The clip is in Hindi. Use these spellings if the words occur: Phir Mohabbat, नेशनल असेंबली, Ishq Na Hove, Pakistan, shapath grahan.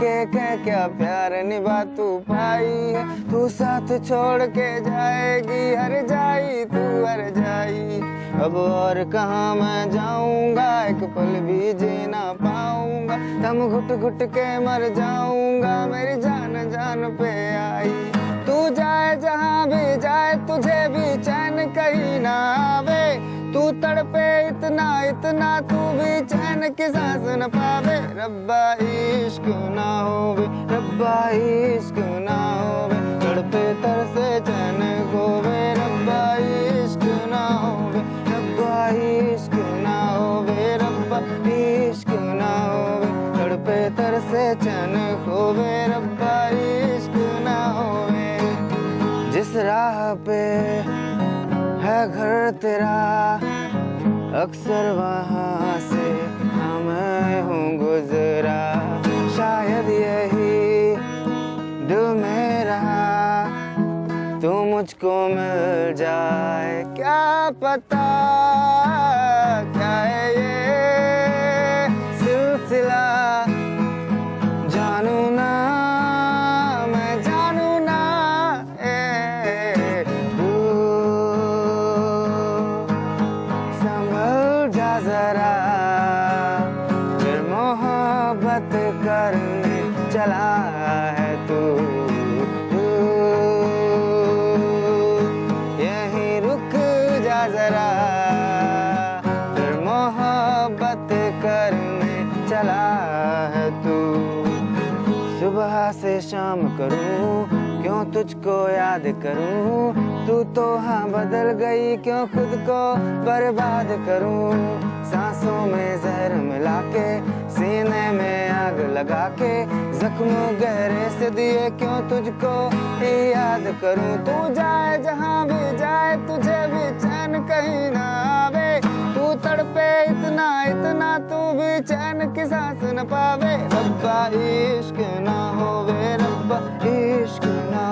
के कह क्या प्यार निभा तू भाई है, तू साथ छोड़ के जाएगी हर जाई, तू हर जाई। अब और कहाँ मैं जाऊंगा, एक पल भी जीना पाऊंगा, दम घुट घुट के मर जाऊंगा, मेरी जान जान पे आई। तू जाए जहाँ भी जाए तुझे भी चैन कहीं ना आवे, तू तड़पे इतना इतना तू भी चैन की सांस न पावे। रब्बा इश्क ना होवे, रब्बा इश्क ना होवे, तड़पे तरसे चैन खोवे। रब्बा इश्क ना होवे, रब्बा इश्क ना होवे, रब्बा इश्क ना होवे, तड़पे तरसे चैन खोवे। रब्बा इश्क ना होवे। जिस राह पे है घर तेरा अक्सर वहाँ से मैं हूँ गुजरा, शायद यही दिल में रहा तू मुझको मिल जाए। क्या पता क्या है ये सिलसिला, जानू ना मैं जानू ना तू संभल जा जरा। फिर मोहब्बत करने चला है तू यहीं रुक जा जरा। फिर मोहब्बत करने चला है तू। सुबह से शाम करूं क्यों तुझको याद करूं, तू तो हाँ बदल गई क्यों खुद को बर्बाद करूं। सांसों में जहर मिला के सीने में आग लगा के जख्म गहरे से दिए क्यों तुझको याद करूं। तू जाए जहाँ भी जाए तुझे भी चैन कहीं ना आवे, तू तड़पे इतना इतना तू भी चैन की सांस न पावे। रब्बा इश्क ना होवे, रब्बा इश्क ना